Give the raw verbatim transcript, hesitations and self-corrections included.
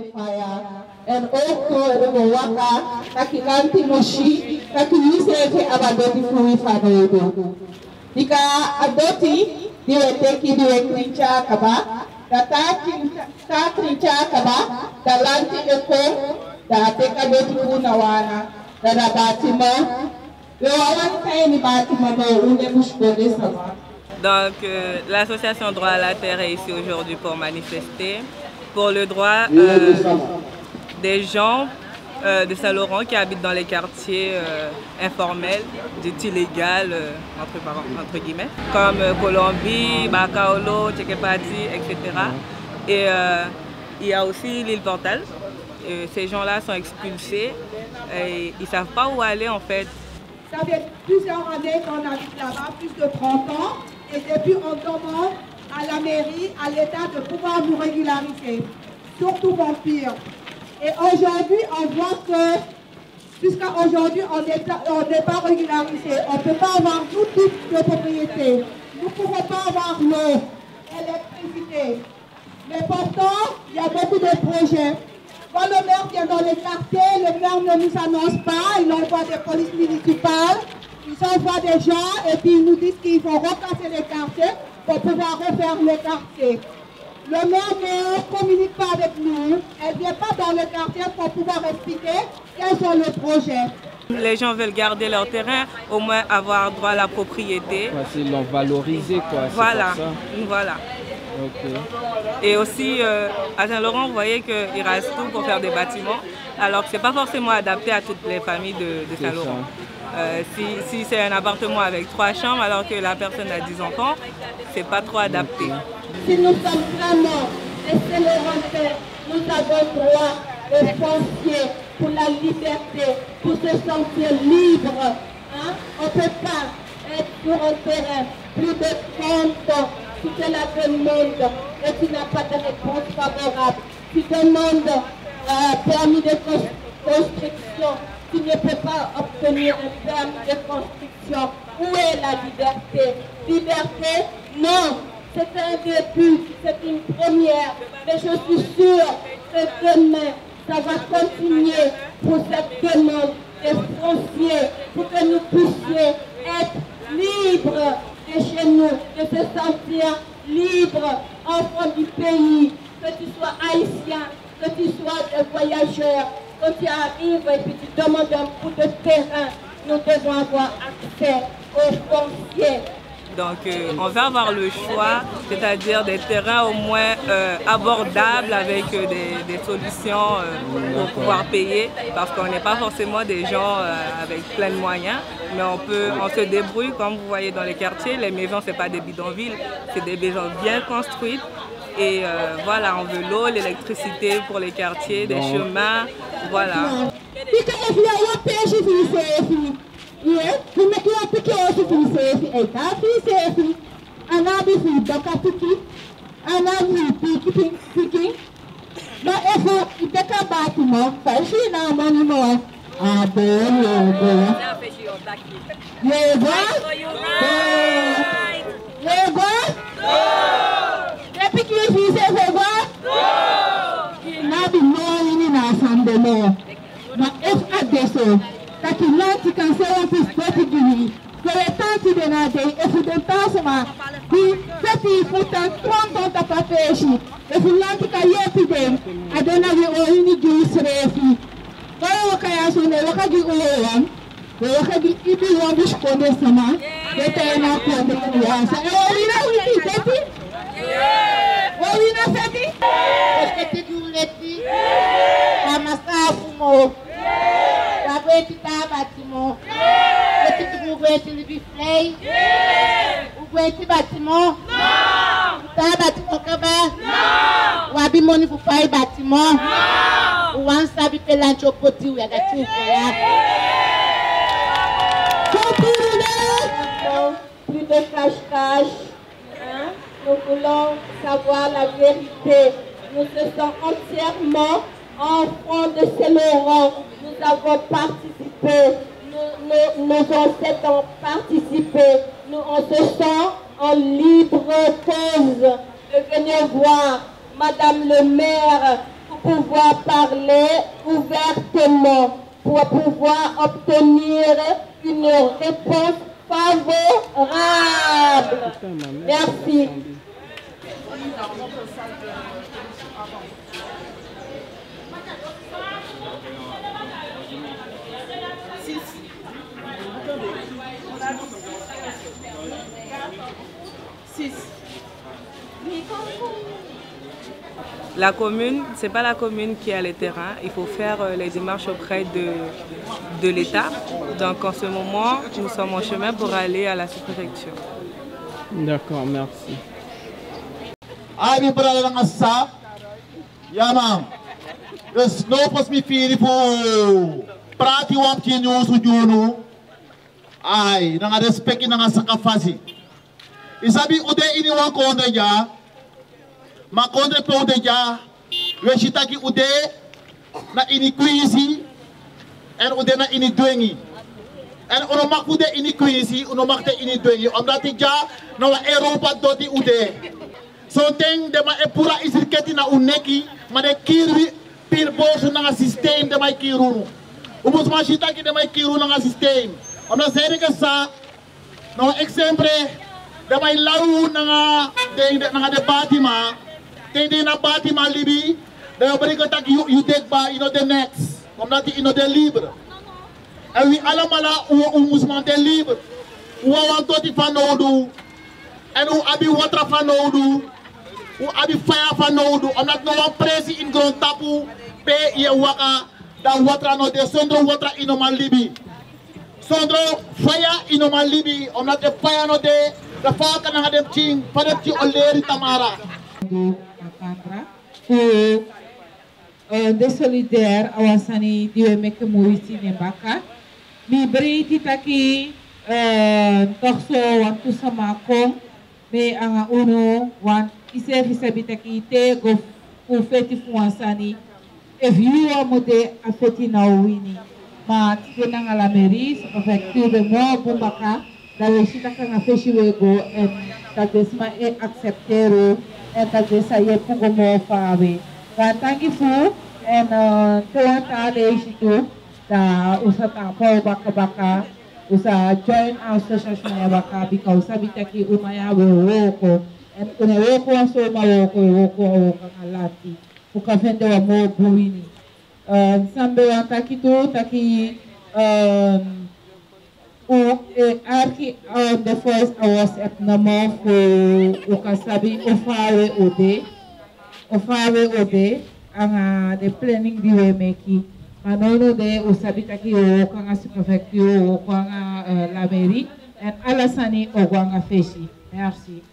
Fire and donc euh, l'association Droits à la Terre est ici aujourd'hui pour manifester pour le droit euh, des gens euh, de Saint-Laurent qui habitent dans les quartiers euh, informels, dits illégaux, euh, entre, entre guillemets, comme euh, Colombie, Bacaolo, Chequepati, et cetera. Et euh, il y a aussi l'île portale. Et ces gens-là sont expulsés et ils ne savent pas où aller en fait. Ça fait plusieurs années qu'on habite là-bas, plus de trente ans, et depuis on demande à la mairie, à l'État de pouvoir nous régulariser, surtout vampires. Et aujourd'hui, on voit que, jusqu'à aujourd'hui, on n'est pas régularisé. On ne peut pas avoir tout type de propriété. Nous ne pouvons pas avoir l'eau, l'électricité. Mais pourtant, il y a beaucoup de projets. Quand le maire vient dans les quartiers, le maire ne nous annonce pas, il envoie des polices municipales, il envoie des gens et puis ils nous disent qu'ils vont repasser les quartiers pour pouvoir refaire les quartiers. Le maire ne communique pas avec nous, elle ne vient pas dans le quartier pour pouvoir expliquer quels sont les projets. Les gens veulent garder leur terrain, au moins avoir droit à la propriété. C'est l'en valoriser quoi. Voilà, voilà. Okay. Et aussi, euh, à Saint-Laurent, vous voyez qu'il rase tout pour faire des bâtiments, alors que ce n'est pas forcément adapté à toutes les familles de, de Saint-Laurent. Euh, si si c'est un appartement avec trois chambres, alors que la personne a dix enfants, ce n'est pas trop adapté. Si nous sommes vraiment des Saint-Laurentais, nous avons droit de penser pour la liberté, pour se sentir libre. Hein? On ne peut pas être sur un terrain plus de trente ans. Tu te la demandes et tu n'as pas de réponse favorable. Tu demandes un permis de construction. Tu ne peux pas obtenir un permis de construction. Où est la liberté? Liberté? Non. C'est un début, c'est une première. Mais je suis sûre que demain, ça va continuer pour cette demande des fonciers, pour que nous puissions être libres. De chez nous, de se sentir libre, enfant du pays, que tu sois haïtien, que tu sois un voyageur, que tu arrives et puis tu demandes un bout de terrain, nous devons avoir accès aux fonciers. Donc euh, on va avoir le choix, c'est-à-dire des terrains au moins euh, abordables avec euh, des, des solutions euh, pour pouvoir payer, parce qu'on n'est pas forcément des gens euh, avec plein de moyens, mais on peut, on se débrouille, comme vous voyez dans les quartiers, les maisons ce n'est pas des bidonvilles, c'est des maisons bien construites. Et euh, voilà, on veut l'eau, l'électricité pour les quartiers, des chemins, voilà. Yes, we make you a picture of the safe, a coffee safe, and I'll be free, but I'll be and I'll be picking, picking. But if you take a bath, you know, fashion, I'm on more. I don't know. Labor? Labor? They pick you if you say labor? Now be more in us and the more. But if I do so, Takilanti can say what is better than me. For a tanti de na day, if you don't pass ma, the thirty foot and twenty on the profession. If you want to get to them, I don't know the only juice refi. All the guys on the local Giguan, the local people want to score this summer. They turn out on the Giguan. Oh, we know we did thirty? Oh, we know thirty? Let's get to you, let's see. I'm a star for more. Weti batimo, weti tu weti libiflei, weti batimo, ta batimo kaba, wabi moni fufai batimo, wansa bipela chopoti uyaga chukoya. Chopule, plus de cache cache. Nous voulons savoir la vérité. Nous se sentons entièrement enfants de Saint-Laurent. Nous avons participé, nous, nous, nous avons participé, nous on se sent en libre cause de venir voir Madame le maire pour pouvoir parler ouvertement, pour pouvoir obtenir une réponse favorable. Merci. La commune, ce n'est pas la commune qui a les terrains, il faut faire les démarches auprès de, de l'État. Donc en ce moment, nous sommes en chemin pour aller à la sous-préfecture. D'accord, merci. Ma contre pour déjà, le chita qui oude, na ini kuisi, en oude na ini duengi, en on marque oude ini kuisi, on marque ini duengi. On a déjà dans l'Europe d'autres oude. Son thème de ma épura isirketi na uneki, ma de kirui pirbos na un système de ma kirou. On peut ma chita qui de ma kirou na un système. On a zéro que ça. Dans exemple de ma laou na na de bâtiment. Tending a party Malibi, you take by you know the next. Comme that you know the libre. And we alamala ou mouvement de libre. Ou awantoti fanodu. And who abi water fanodu. Who abi fire fanodu. I'm not no one pressing in ground tapu. Pay ye waka. That water no de sondro water in Malibi. Sondro fire in Malibi. I'm not the fire no de. The fire can have them ting. Padepti oleri tamara. O de solidaire awasani diwe meke muisi nebaka mi breiti taki torso wantu sama ko me anga uno wan ise fisabi taki te go ku feti fuansani if you are mode afeti na wini ma tena ngala meris avec tout le monde pour baka la réussite ka na feshi wego et ta desma e acceptero. En dat is hij voor gewoon vaarwee. Dan dank je voor en toen daar deze toe, daar ons het aanval bakken bakken, ons join ons sociale bakken, because we take umaya we woko en we woko en zo maar woko woko woko alati. We kan vinden wat mooi boeien. Samen dan dank je toe, dank je. O aqui depois a WhatsApp normal o o casabi o fawe o de o fawe o de a de planning de o meki manono de o sabi taki o kanga superfectio o kanga la meri e alasani o kanga feshi merci.